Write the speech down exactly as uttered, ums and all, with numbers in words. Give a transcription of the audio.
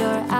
your eyes.